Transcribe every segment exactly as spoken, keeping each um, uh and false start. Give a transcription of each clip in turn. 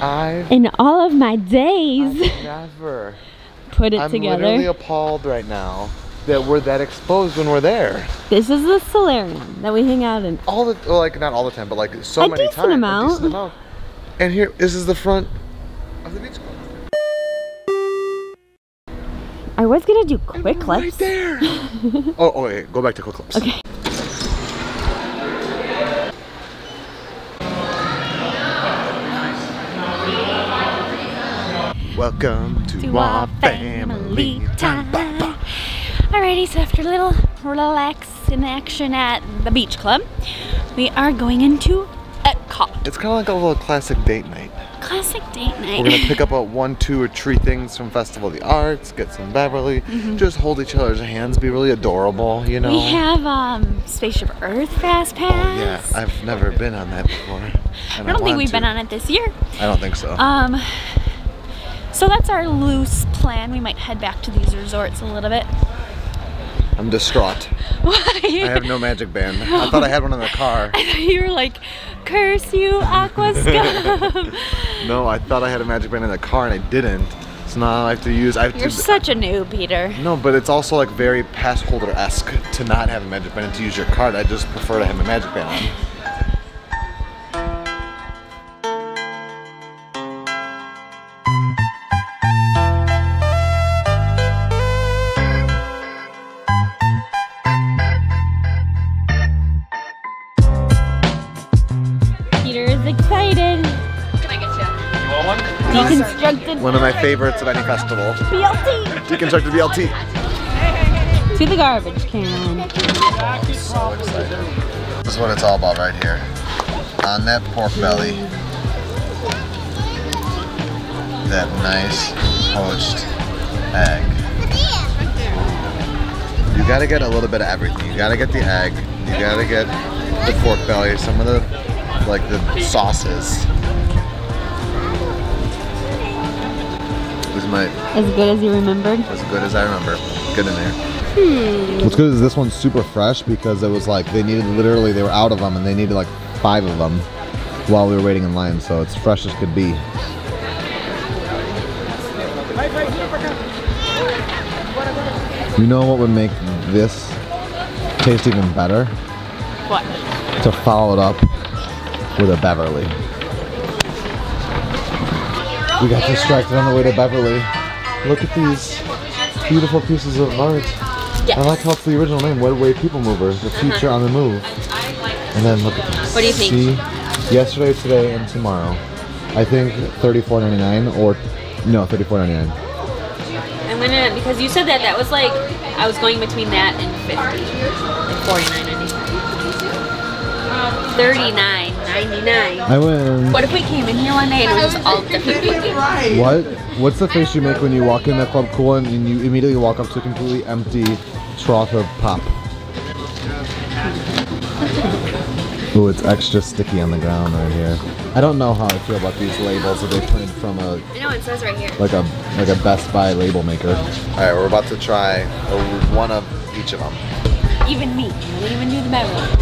I've in all of my days I've never put it I'm together. I'm literally appalled right now that we're that exposed when we're there. This is the solarium that we hang out in. All the well, like not all the time, but like so a many decent times. Amount. A decent amount. And here, this is the front of the beach club. I was gonna do quick clips. Right there. oh, oh, wait, go back to quick clips. Okay. Welcome to, to our family, family time. time. Bah, bah. Alrighty, so after a little relax in action at the beach club, we are going into Epcot. It's kind of like a little classic date night. Classic date night. We're going to pick up about one, two, or three things from Festival of the Arts, get some Beverly, mm-hmm. just hold each other's hands, be really adorable, you know. We have um, Spaceship Earth Fast Pass. Oh, yeah, I've never been on that before. I don't I think we've to. been on it this year. I don't think so. Um. So that's our loose plan. We might head back to these resorts a little bit. I'm distraught. Why? I have no magic band. I thought I had one in the car. I thought you were like, curse you, Aqua Scum. No, I thought I had a magic band in the car and I didn't. So now I have to use... I have You're to, such a noob, Peter. No, but it's also like very pass holder-esque to not have a magic band and to use your card. I just prefer to have a magic band on. One of my favorites of any festival. B L T! Deconstructed B L T! To the garbage can. Oh, I'm so excited. This is what it's all about right here. On that pork belly. That nice poached egg. You gotta get a little bit of everything. You gotta get the egg. You gotta get the pork belly. Some of the, like the sauces. My, as good as you remembered? As good as I remember. Good in there. Hmm. What's good is this one's super fresh because it was like they needed literally, they were out of them and they needed like five of them while we were waiting in line, so it's fresh as could be. You know what would make this taste even better? What? To follow it up with a Beverly. We got distracted on the way to Beverly. Look at these beautiful pieces of art. Yes. I like how it's the original name, WEDway PeopleMover, the future uh-huh. on the move. And then look at this. What do you think? See? Yesterday, today, and tomorrow. I think thirty-four ninety-nine or no, thirty-four ninety-nine. I'm gonna because you said that that was like I was going between that and fifty, like forty-nine ninety-nine. thirty-nine. ninety-nine. I win. What if we came in here one day and it was all different people? What? What's the face you make when you walk in the Club Cool and you immediately walk up to a completely empty trough of pop? Ooh, it's extra sticky on the ground right here. I don't know how I feel about these labels that they printed from a... I know, it says right here. Like a, like a Best Buy label maker. Alright, we're about to try one of each of them. Even me. I didn't even do the metal.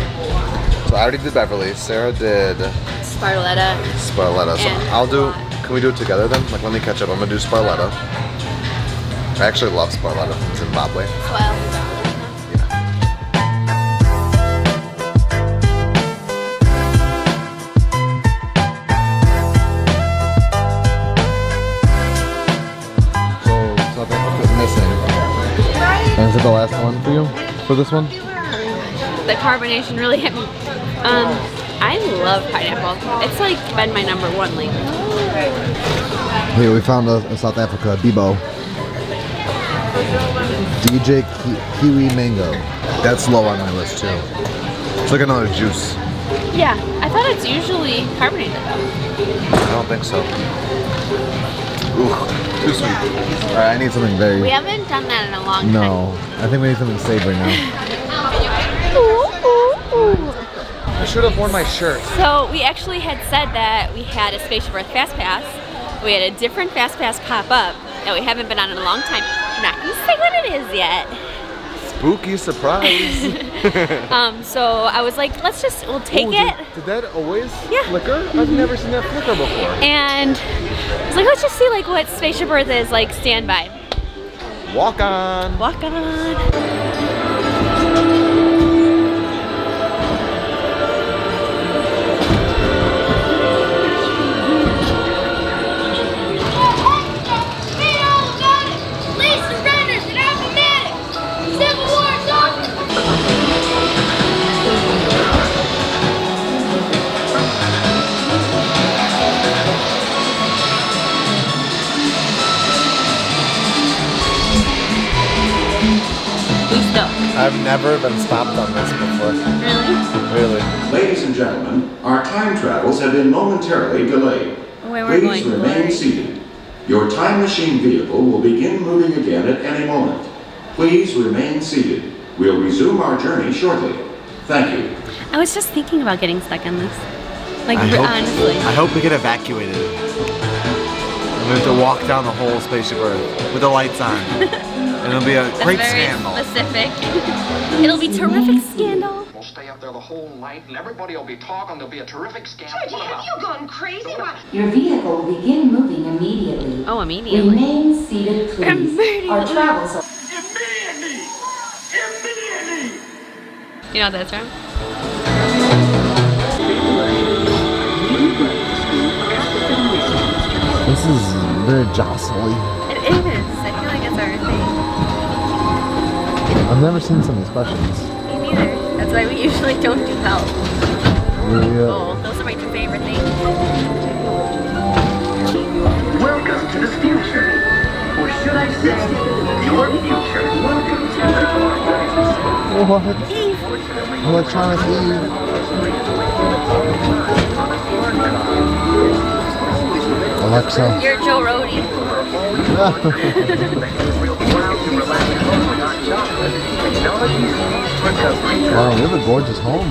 I already did Beverly. Sarah did Sparletta. Sparletta. So I'll do. Can we do it together then? Like, let me catch up. I'm gonna do Sparletta. I actually love Sparletta from Zimbabwe. Well. Yeah. So something is missing. And is it the last one for you? For this one? The carbonation really hit me. Um, I love pineapple. It's like been my number one lately. Here we found a, a South Africa, Bibo. D J Ki Kiwi Mango. That's low on my list too. It's like another juice. Yeah, I thought it's usually carbonated though. I don't think so. Ooh, too sweet. All right, I need something very... We haven't done that in a long no, time. No, I think we need something savory now. I should have worn my shirt. So we actually had said that we had a Spaceship Earth Fast Pass. We had a different Fast Pass pop up that we haven't been on in a long time. I'm not gonna say what it is yet. Spooky surprise. um, so I was like, let's just, we'll take Ooh, it. Did, did that always yeah. flicker? Mm -hmm. I've never seen that flicker before. And I was like, let's just see like what Spaceship Earth is, like standby. Walk on. Walk on. I've never been stopped on this before. Really? Really. Ladies and gentlemen, our time travels have been momentarily delayed. Where we're Please going. remain seated. Your time machine vehicle will begin moving again at any moment. Please remain seated. We'll resume our journey shortly. Thank you. I was just thinking about getting stuck on this. Like, I hope, honestly. I hope we get evacuated. I'm going to have to walk down the whole Spaceship Earth with the lights on. It'll be a great That's very scandal. Specific. It'll be terrific scandal. We'll stay up there the whole night, and everybody will be talking. There'll be a terrific scandal. Georgie, have you gone crazy? Your vehicle will begin moving immediately. Oh, immediately. Remain seated, please. Immediately. Our travels are immediately. Immediately. You know what that's from? This is very jostly. It is. I feel like it's our thing. I've never seen some of these questions. Me neither. That's why we usually don't do help. Yeah. Oh, those are my two favorite things. Welcome to the future. Or should I say, your future. Welcome to the What? Eve. Electronic Eve. Alexa. You're Joe Rohde. Wow, we have a gorgeous home.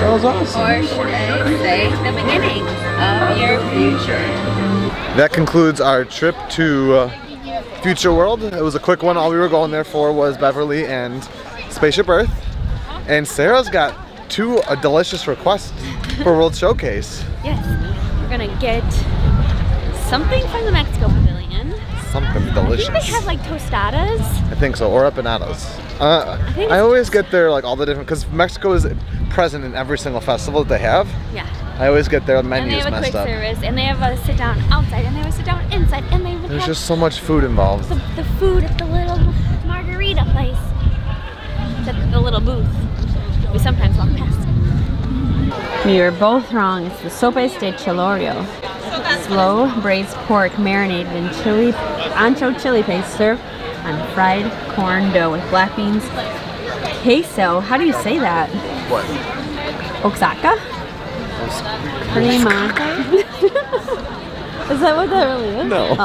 That was awesome. Or should I say the beginning of your future. That concludes our trip to uh, Future World. It was a quick one. All we were going there for was Beverly and Spaceship Earth. And Sarah's got two uh, delicious requests for World Showcase. Yes, we're going to get something from the Mexico Pavilion. Something delicious. I think they have like tostadas. I think so, or empanadas. Uh, I, I always get there like all the different, because Mexico is present in every single festival that they have. Yeah. I always get their menus messed up. And they have a quick service, and they have a sit down outside, and they have a sit down inside, and they even There's have just so much food involved. The, the food at the little margarita place, the, the little booth. We sometimes walk past it. You're both wrong. It's the Sopes de Chilorio. Slow braised pork marinated in chili, ancho chili paste served on fried corn dough with black beans, queso. How do you say that? What? Oaxaca? Crema. Is that what that really is? No. Oh.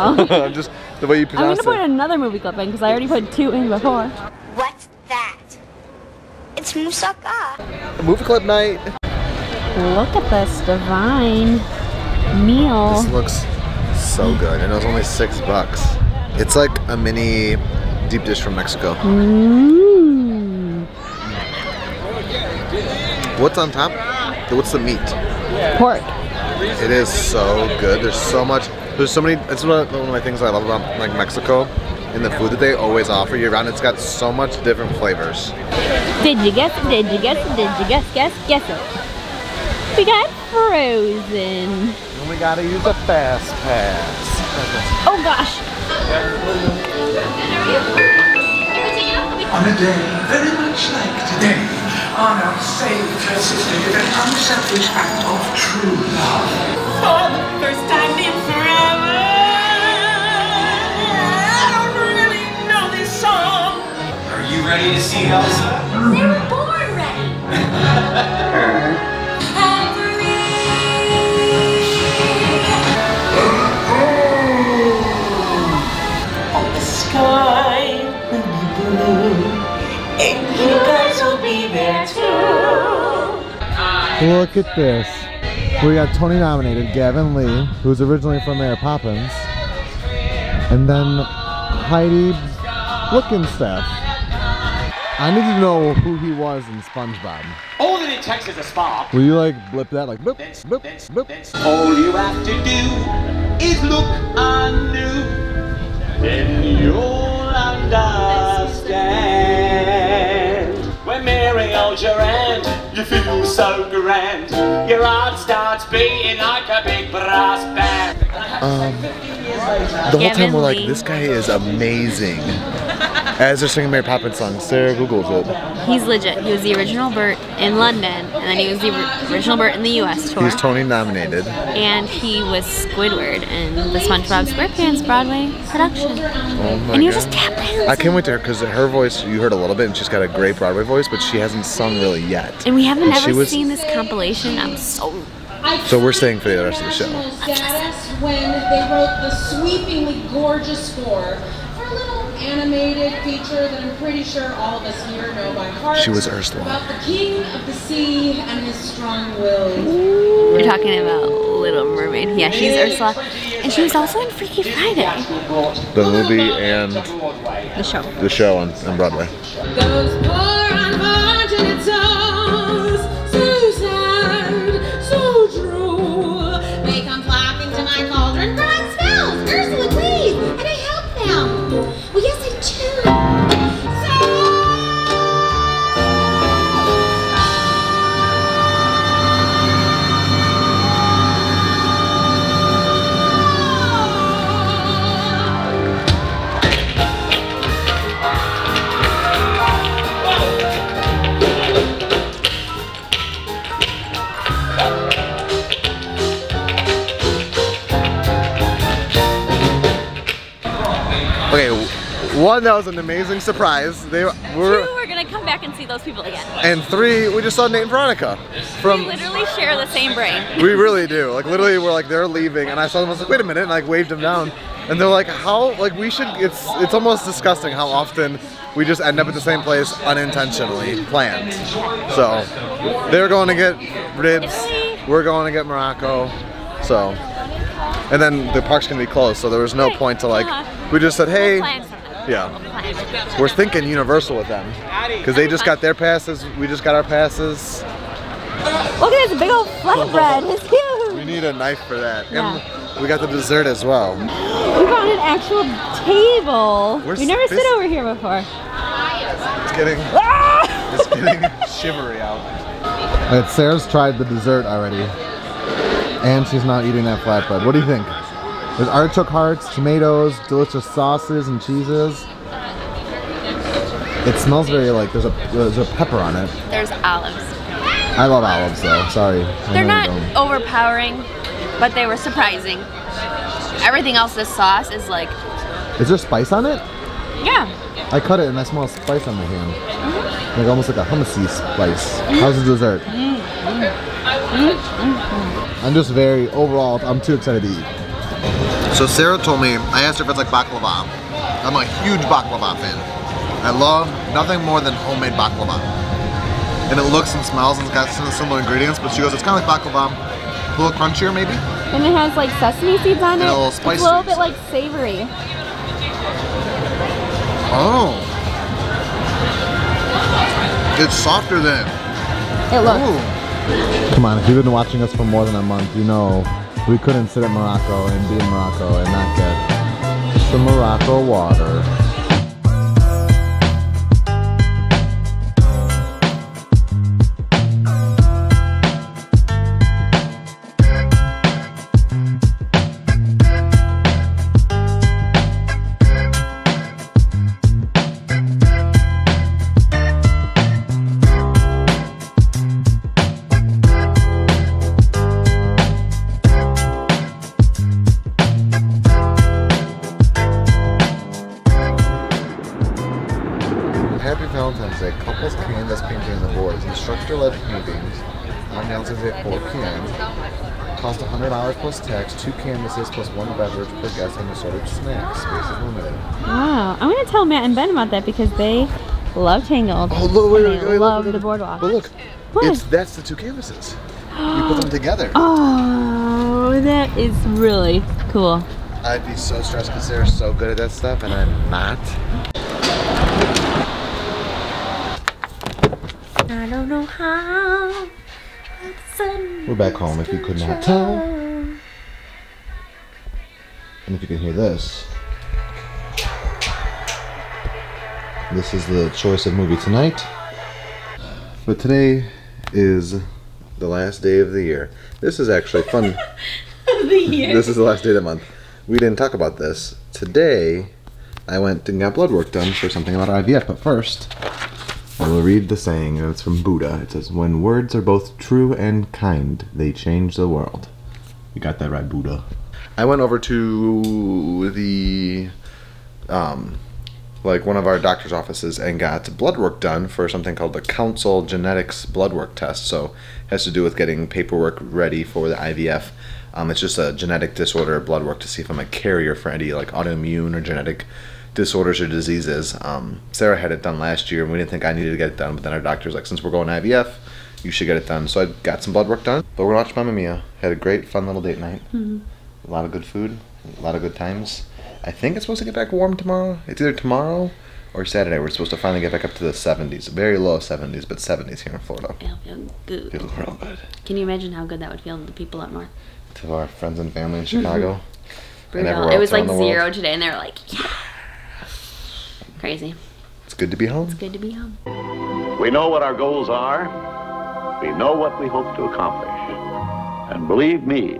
Just the way you pronounce it. I'm gonna put another movie clip in because I already put two in before. What's that? It's moussaka. Movie clip night. Look at this divine meal. This looks so good, and it was only six bucks. It's like a mini deep dish from Mexico. Mm. What's on top? What's the meat? Pork. It is so good. There's so much. There's so many. It's one of, one of my things I love about like Mexico, and the food that they always offer year round. It's got so much different flavors. Did you guess? Did you guess? Did you guess? Guess? Guess it. We got frozen. We gotta use a fast pass. Oh gosh! On a day very much like today, our saved her sister did an unselfish act of true love. For the first time in forever. I don't really know this song. Are you ready to see Elsa? They were born ready. Sky when you bloom, and you guys will be there too. Look at this. We got Tony nominated Gavin Lee, who's originally from Mary Poppins, and then Heidi Flick and stuff. I need to know who he was in SpongeBob. All that it takes is a spark. Will you like blip that like blip, that's, blip, that's, blip? That's all you have to do is look anew. Then you'll understand. When Mary holds your hand, you feel so grand. Your heart starts beating like a big brass band. Um, the whole time we're like, this guy is amazing. As they're singing Mary Poppins song, Sarah Googles it. He's legit. He was the original Bert in London, and then he was the original Bert in the U S tour. He was Tony nominated. And he was Squidward in the Spongebob SquarePants Broadway production. Oh my and he was God. Just tap dancing. I can't wait to her, because her voice, you heard a little bit, and she's got a great Broadway voice, but she hasn't sung really yet. And we haven't and ever was... seen this compilation. I'm so... So we're staying for the rest of the show. Status when they wrote the sweepingly gorgeous score for a little animated feature that I'm pretty sure all of us here know by heart. She was Ursula. About the king of the sea and his strong will. We're talking about Little Mermaid. Yeah, she's Ursula. And she was also in Freaky Friday. The movie and the show. The show on, on Broadway. Those poor unfortunate souls, so sad, so true. They come flocking to my cauldron, crying spells, Ursula, please, and I help them. Well, yes, I One, that was an amazing surprise. They were, Two, we're gonna come back and see those people again. And three, we just saw Nate and Veronica. From, we literally share the same brain. We really do. Like literally, we're like they're leaving, and I saw them. I was like, wait a minute, and I like, waved them down, and they're like, how? Like we should. It's it's almost disgusting how often we just end up at the same place unintentionally, planned. So they're going to get ribs. We're going to get Morocco. So, and then the park's gonna be closed, so there was no point to like. We just said, hey. Yeah, we're thinking Universal with them because they just got their passes. We just got our passes. Look at this big old flatbread. It's huge. We need a knife for that. Yeah. And we got the dessert as well. We found an actual table. We're we never sit over here before. It's getting, ah! It's getting shivery out. Right, Sarah's tried the dessert already, and she's not eating that flatbread. What do you think? There's artichoke hearts, tomatoes, delicious sauces and cheeses. It smells very like there's a there's a pepper on it. There's olives. I love olives though. Sorry. They're not overpowering, but they were surprising. Everything else, this sauce is like. Is there spice on it? Yeah. I cut it and I smell spice on my hand. Mm-hmm. Like almost like a hummusy spice. Mm-hmm. How's the dessert? Mm-hmm. Mm-hmm. I'm just very overall. I'm too excited to eat. So Sarah told me, I asked her if it's like baklava. I'm a huge baklava fan. I love nothing more than homemade baklava. And it looks and smells and it's got some similar ingredients, but she goes, it's kind of like baklava, a little crunchier maybe. And it has like sesame seeds on and it. A little spicy. It's a little bit like savory. Oh. It's softer than. It looks. Ooh. Come on, if you've been watching us for more than a month, you know we couldn't sit at Morocco and be in Morocco and not get some Morocco water. Tax, two canvases plus one beverage per guest and assorted snacks. Space is limited. Wow, I'm gonna tell Matt and Ben about that because they love Tangled. Oh look, wait, wait, wait, love the boardwalk. But look, it's, that's the two canvases. You put them together. Oh, that is really cool. I'd be so stressed because they're so good at that stuff, and I'm not. I don't know how. We're back home if you could not tell. And if you can hear this. This is the choice of movie tonight. But today is the last day of the year. This is actually fun. the year. This is the last day of the month. We didn't talk about this. Today, I went and got blood work done for something about I V F, but first, I will read the saying. It's from Buddha. It says, when words are both true and kind, they change the world. You got that right, Buddha. I went over to the, um, like one of our doctor's offices and got blood work done for something called the Council Genetics blood work test. So it has to do with getting paperwork ready for the I V F. Um, it's just a genetic disorder blood work to see if I'm a carrier for any like autoimmune or genetic disorders or diseases. Um, Sarah had it done last year and we didn't think I needed to get it done, but then our doctor's like, since we're going I V F, you should get it done. So I got some blood work done, but we're watching Mama Mia. Had a great fun little date night. Mm-hmm. A lot of good food, a lot of good times. I think it's supposed to get back warm tomorrow. It's either tomorrow or Saturday. We're supposed to finally get back up to the seventies. Very low seventies, but seventies here in Florida. It'll feel good. It'll feel real good. Can you imagine how good that would feel to the people up north? To our friends and family in Chicago. Brutal. It was like zero world. Today and they were like, yeah. Crazy. It's good to be home. It's good to be home. We know what our goals are. We know what we hope to accomplish. And believe me,